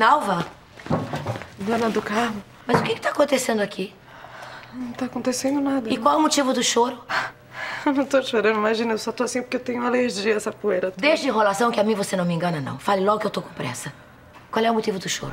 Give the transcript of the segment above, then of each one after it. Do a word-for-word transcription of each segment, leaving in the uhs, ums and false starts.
Nalva? Dona do Carmo. Mas o que que tá acontecendo aqui? Não tá acontecendo nada. E não. Qual é o motivo do choro? Eu não tô chorando, imagina, eu só tô assim porque eu tenho alergia a essa poeira toda. Desde enrolação que a mim você não me engana, não. Fale logo que eu tô com pressa. Qual é o motivo do choro?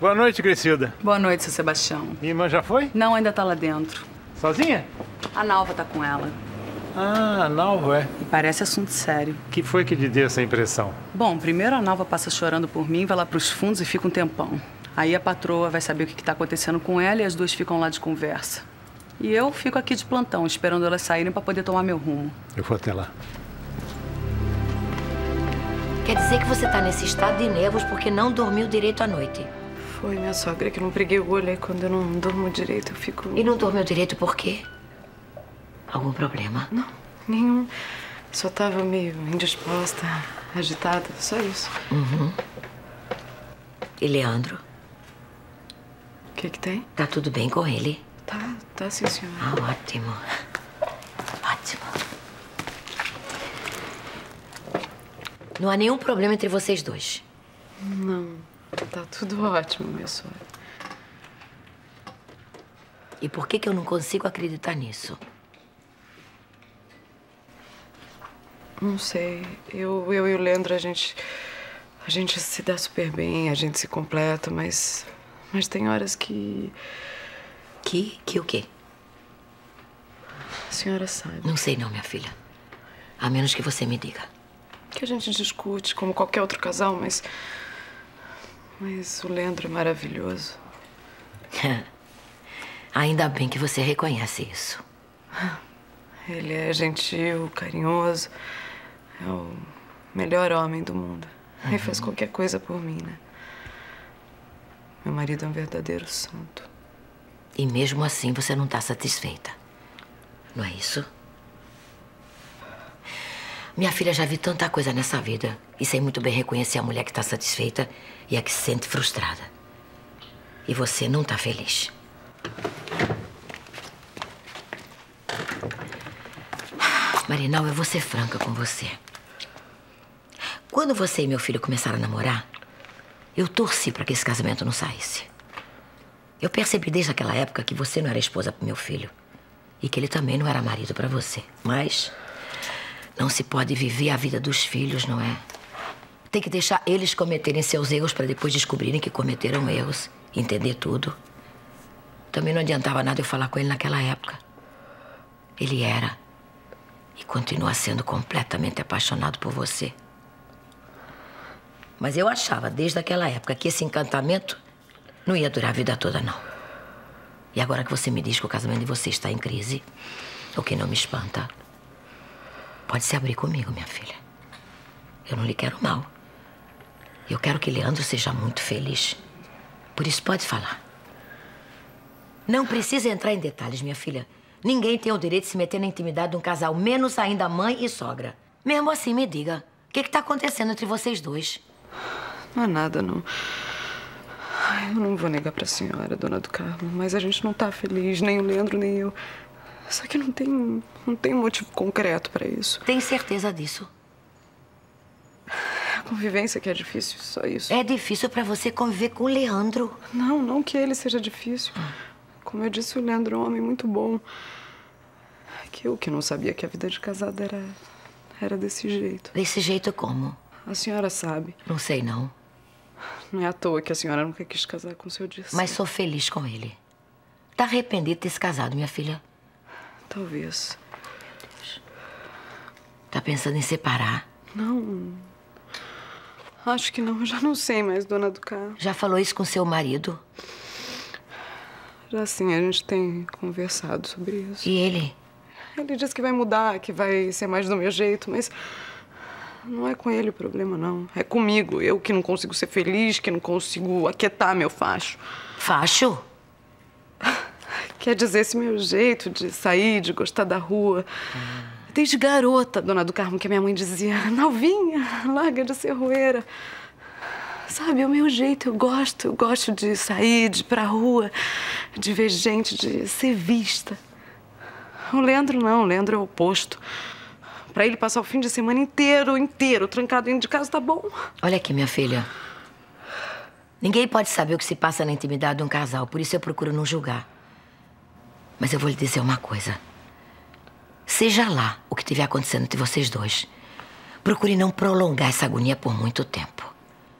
Boa noite, Crescida. Boa noite, seu Sebastião. Minha irmã já foi? Não, ainda tá lá dentro. Sozinha? A Nalva tá com ela. Ah, a Nalva, é? E parece assunto sério. O que foi que lhe deu essa impressão? Bom, primeiro a Nalva passa chorando por mim, vai lá pros fundos e fica um tempão. Aí a patroa vai saber o que que tá acontecendo com ela e as duas ficam lá de conversa. E eu fico aqui de plantão, esperando elas saírem pra poder tomar meu rumo. Eu vou até lá. Quer dizer que você tá nesse estado de nervos porque não dormiu direito à noite? Foi minha sogra que não preguei o olho, aí quando eu não durmo direito eu fico... E não dormiu direito por quê? Algum problema? Não, nenhum. Só tava meio indisposta, agitada, só isso. Uhum. E Leandro? O que que tem? Tá tudo bem com ele? Tá, tá sim, senhora. Ah, ótimo. Ótimo. Não há nenhum problema entre vocês dois? Não. Tá tudo ótimo, minha sogra. E por que que eu não consigo acreditar nisso? Não sei. Eu, eu e o Leandro, a gente... A gente se dá super bem, a gente se completa, mas... Mas tem horas que... Que? Que o quê? A senhora sabe. Não sei não, minha filha. A menos que você me diga. Que a gente discute, como qualquer outro casal, mas... Mas o Leandro é maravilhoso. Ainda bem que você reconhece isso. Ele é gentil, carinhoso. É o melhor homem do mundo. Uhum. Ele faz qualquer coisa por mim, né? Meu marido é um verdadeiro santo. E mesmo assim você não tá satisfeita. Não é isso? Minha filha, já vi tanta coisa nessa vida e sei muito bem reconhecer a mulher que tá satisfeita e a que se sente frustrada. E você não tá feliz. Marinal, eu vou ser franca com você. Quando você e meu filho começaram a namorar, eu torci pra que esse casamento não saísse. Eu percebi desde aquela época que você não era esposa pro meu filho e que ele também não era marido pra você, mas... Não se pode viver a vida dos filhos, não é? Tem que deixar eles cometerem seus erros para depois descobrirem que cometeram erros. Entender tudo. Também não adiantava nada eu falar com ele naquela época. Ele era e continua sendo completamente apaixonado por você. Mas eu achava desde aquela época que esse encantamento não ia durar a vida toda, não. E agora que você me diz que o casamento de vocês está em crise, o que não me espanta... Pode se abrir comigo, minha filha. Eu não lhe quero mal. Eu quero que Leandro seja muito feliz. Por isso, pode falar. Não precisa entrar em detalhes, minha filha. Ninguém tem o direito de se meter na intimidade de um casal, menos ainda mãe e sogra. Mesmo assim, me diga, o que que tá acontecendo entre vocês dois? Não é nada, não. Eu não vou negar pra senhora, dona do Carmo, mas a gente não tá feliz, nem o Leandro, nem eu. Só que não tem, não tem motivo concreto pra isso. Tem certeza disso? A convivência que é difícil, só isso. É difícil pra você conviver com o Leandro? Não, não que ele seja difícil. Ah. Como eu disse, o Leandro é um homem muito bom. Que eu que não sabia que a vida de casada era, era desse jeito. Desse jeito como? A senhora sabe. Não sei, não. Não é à toa que a senhora nunca quis casar com o seu Dirceu. Mas sou feliz com ele. Tá arrependida de ter se casado, minha filha? Talvez. Meu Deus. Tá pensando em separar? Não. Acho que não. Já não sei mais, dona do Carmo. Já falou isso com seu marido? Já sim. A gente tem conversado sobre isso. E ele? Ele disse que vai mudar, que vai ser mais do meu jeito, mas... Não é com ele o problema, não. É comigo. Eu que não consigo ser feliz, que não consigo aquietar meu facho. Facho? Quer dizer, esse meu jeito de sair, de gostar da rua. Ah. Desde garota, dona do Carmo, que a minha mãe dizia, Nalvinha, larga de ser roeira. sabe, é o meu jeito, eu gosto, eu gosto de sair, de ir pra rua, de ver gente, de ser vista. O Leandro não, o Leandro é o oposto. Pra ele passar o fim de semana inteiro, inteiro, trancado dentro de casa, tá bom. Olha aqui, minha filha. Ninguém pode saber o que se passa na intimidade de um casal, por isso eu procuro não julgar. Mas eu vou lhe dizer uma coisa. Seja lá o que estiver acontecendo entre vocês dois, procure não prolongar essa agonia por muito tempo.